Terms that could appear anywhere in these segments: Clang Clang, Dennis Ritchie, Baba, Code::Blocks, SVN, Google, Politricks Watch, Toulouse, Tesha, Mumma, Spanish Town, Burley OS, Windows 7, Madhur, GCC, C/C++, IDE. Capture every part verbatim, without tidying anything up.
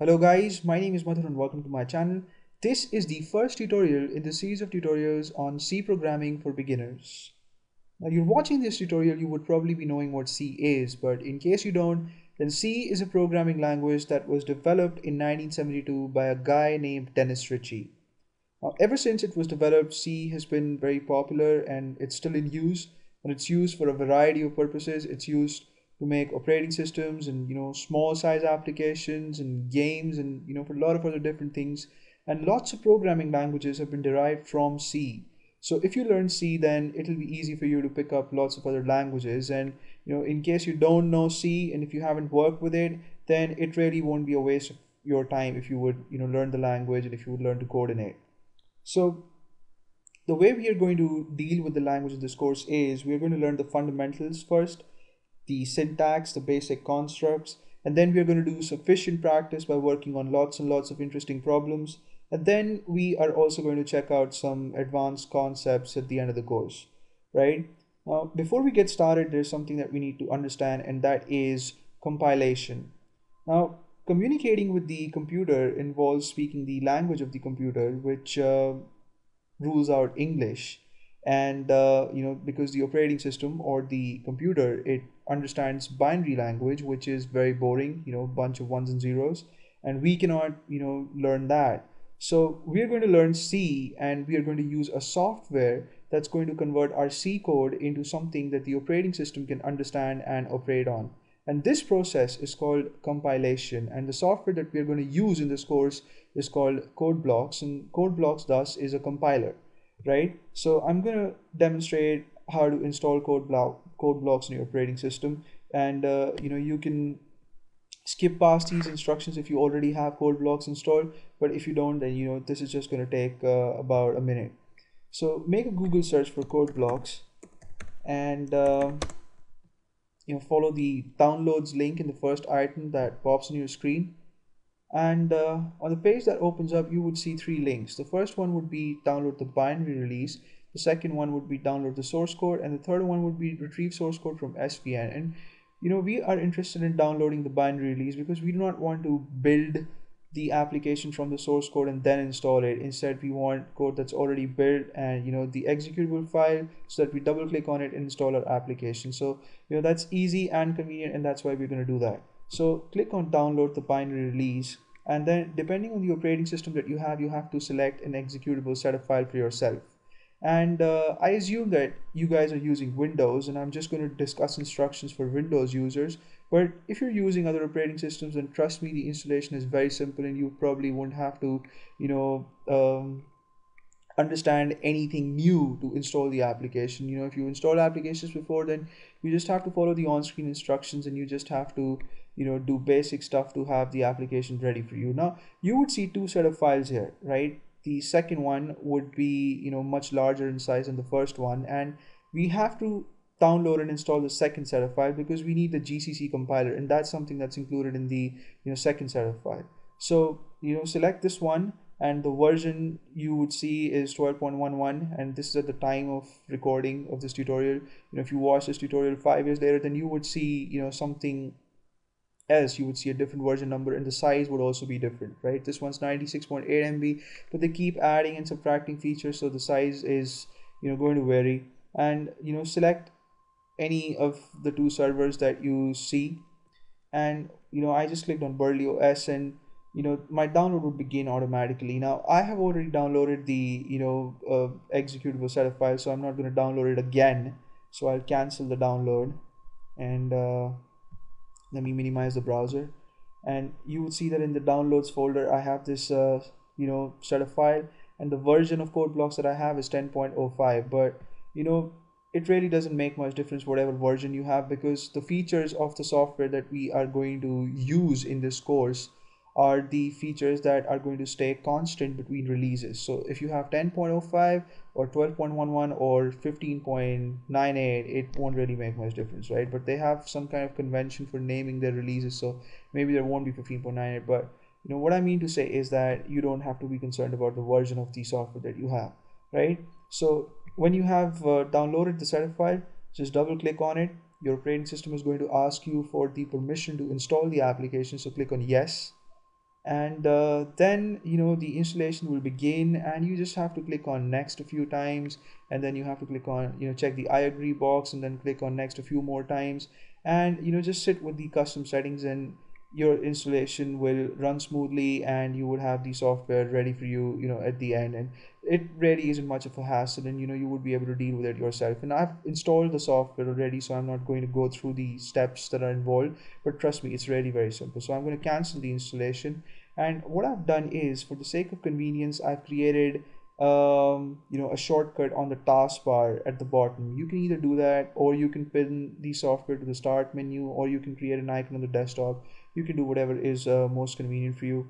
Hello guys, my name is Madhur and welcome to my channel. This is the first tutorial in the series of tutorials on C programming for beginners. Now you're watching this tutorial, you would probably be knowing what C is, but in case you don't, then C is a programming language that was developed in nineteen seventy-two by a guy named Dennis Ritchie. Now ever since it was developed, C has been very popular and it's still in use, and it's used for a variety of purposes. It's used to make operating systems and, you know, small size applications and games and, you know, for a lot of other different things, and lots of programming languages have been derived from C. So if you learn C, then it'll be easy for you to pick up lots of other languages. And, you know, in case you don't know C and if you haven't worked with it, then it really won't be a waste of your time if you would, you know, learn the language and if you would learn to code in it. So the way we are going to deal with the language of this course is we're going to learn the fundamentals first, the syntax, the basic constructs, and then we are going to do sufficient practice by working on lots and lots of interesting problems. And then we are also going to check out some advanced concepts at the end of the course, right? Now, before we get started, there's something that we need to understand, and that is compilation. Now, communicating with the computer involves speaking the language of the computer, which uh, rules out English. And, uh, you know, because the operating system or the computer, it understands binary language, which is very boring, you know, bunch of ones and zeros, and we cannot, you know, learn that. So we're going to learn C, and we are going to use a software that's going to convert our C code into something that the operating system can understand and operate on. And this process is called compilation, and the software that we're going to use in this course is called Code::Blocks, and Code::Blocks thus is a compiler. Right, so I'm gonna demonstrate how to install code block code blocks in your operating system, and uh, you know, you can skip past these instructions if you already have code blocks installed, but if you don't, then, you know, this is just gonna take uh, about a minute. So make a Google search for code blocks, and uh, you know, follow the downloads link in the first item that pops on your screen. And uh, on the page that opens up, you would see three links. The first one would be download the binary release, the second one would be download the source code, and the third one would be retrieve source code from S V N. And, you know, we are interested in downloading the binary release because we do not want to build the application from the source code and then install it. Instead, we want code that's already built and, you know, the executable file, so that we double click on it and install our application. So, you know, that's easy and convenient, and that's why we're going to do that. So click on download the binary release, and then depending on the operating system that you have, you have to select an executable setup file for yourself. And uh, I assume that you guys are using Windows, and I'm just going to discuss instructions for Windows users. But if you're using other operating systems, then trust me, the installation is very simple, and you probably won't have to, you know, um, understand anything new to install the application. You know, if you install applications before, then you just have to follow the on-screen instructions, and you just have to, you know, do basic stuff to have the application ready for you. Now, you would see two set of files here, right? The second one would be, you know, much larger in size than the first one, and we have to download and install the second set of file because we need the G C C compiler, and that's something that's included in the, you know, second set of file. So, you know, select this one, and the version you would see is twelve point eleven, and this is at the time of recording of this tutorial. You know, if you watch this tutorial five years later, then you would see, you know, something else. You would see a different version number, and the size would also be different, right? This one's ninety-six point eight M B, but they keep adding and subtracting features, so the size is, you know, going to vary. And, you know, select any of the two servers that you see, and, you know, I just clicked on Burley O S, and, you know, my download would begin automatically. Now I have already downloaded the, you know, uh, executable set of files, so I'm not going to download it again. So I'll cancel the download, and uh, let me minimize the browser, and you would see that in the downloads folder I have this uh, you know, set of file, and the version of code blocks that I have is ten point oh five, but, you know, it really doesn't make much difference whatever version you have, because the features of the software that we are going to use in this course are the features that are going to stay constant between releases. So if you have ten point oh five or twelve point eleven or fifteen point ninety-eight, it won't really make much difference, right? But they have some kind of convention for naming their releases, so maybe there won't be fifteen point ninety-eight, but, you know, what I mean to say is that you don't have to be concerned about the version of the software that you have, right? So when you have uh, downloaded the setup file, just double click on it. Your operating system is going to ask you for the permission to install the application, so click on yes. and uh, then you know the installation will begin, and you just have to click on next a few times, and then you have to click on you know check the I agree box, and then click on next a few more times, and you know just sit with the custom settings, and your installation will run smoothly, and you would have the software ready for you you know at the end, and it really isn't much of a hassle, and you know you would be able to deal with it yourself. And I've installed the software already, so I'm not going to go through the steps that are involved, but trust me, it's really very simple. So I'm going to cancel the installation, and what I've done is, for the sake of convenience, I've created um you know a shortcut on the taskbar at the bottom. You can either do that, or you can pin the software to the start menu, or you can create an icon on the desktop. You can do whatever is uh, most convenient for you.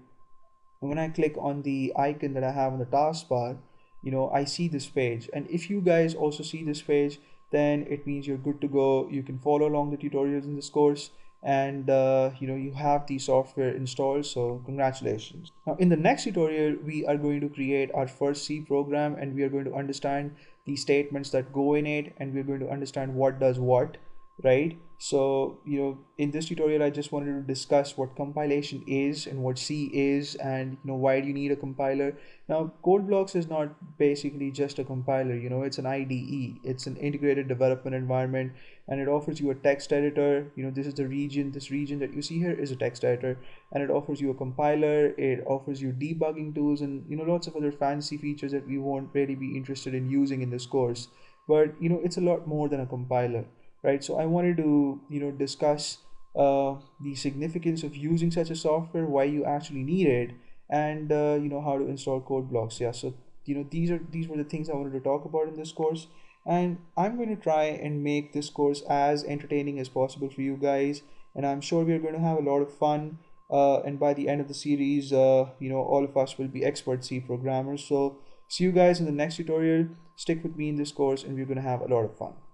And when I click on the icon that I have on the taskbar, you know I see this page, and if you guys also see this page, then it means you're good to go. You can follow along the tutorials in this course, and uh, you know you have the software installed, so congratulations. Now in the next tutorial, we are going to create our first C program, and we are going to understand the statements that go in it, and we're going to understand what does what, right? So you know in this tutorial, I just wanted to discuss what compilation is and what C is, and you know why do you need a compiler. Now Code::Blocks is not basically just a compiler, you know it's an I D E, it's an integrated development environment, and it offers you a text editor. You know this is the region, this region that you see here is a text editor, and it offers you a compiler, it offers you debugging tools, and you know lots of other fancy features that we won't really be interested in using in this course. But you know it's a lot more than a compiler, right? So I wanted to you know discuss uh, the significance of using such a software, why you actually need it, and uh, you know how to install Code::Blocks. Yeah, so you know these are these were the things I wanted to talk about in this course, and I'm going to try and make this course as entertaining as possible for you guys, and I'm sure we are going to have a lot of fun, uh, and by the end of the series, uh, you know all of us will be expert C programmers. So see you guys in the next tutorial. Stick with me in this course, and we're going to have a lot of fun.